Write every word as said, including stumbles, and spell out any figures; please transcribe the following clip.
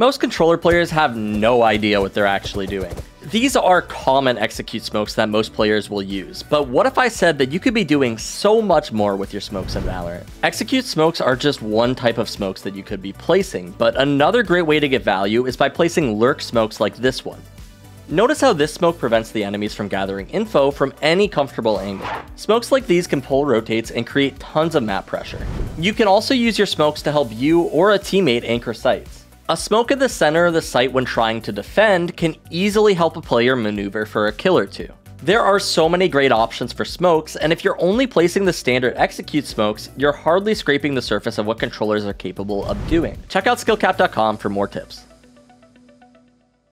Most controller players have no idea what they're actually doing. These are common execute smokes that most players will use, but what if I said that you could be doing so much more with your smokes in Valorant? Execute smokes are just one type of smokes that you could be placing, but another great way to get value is by placing lurk smokes like this one. Notice how this smoke prevents the enemies from gathering info from any comfortable angle. Smokes like these can pull rotates and create tons of map pressure. You can also use your smokes to help you or a teammate anchor sites. A smoke at the center of the site when trying to defend can easily help a player maneuver for a kill or two. There are so many great options for smokes, and if you're only placing the standard execute smokes, you're hardly scraping the surface of what controllers are capable of doing. Check out skill capped dot com for more tips.